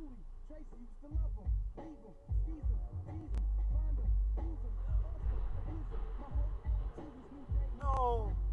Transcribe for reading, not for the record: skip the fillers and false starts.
Huey, Tracy used to love him, leave him, squeeze him, tease him, find him, use him, my whole attitude is new day. No.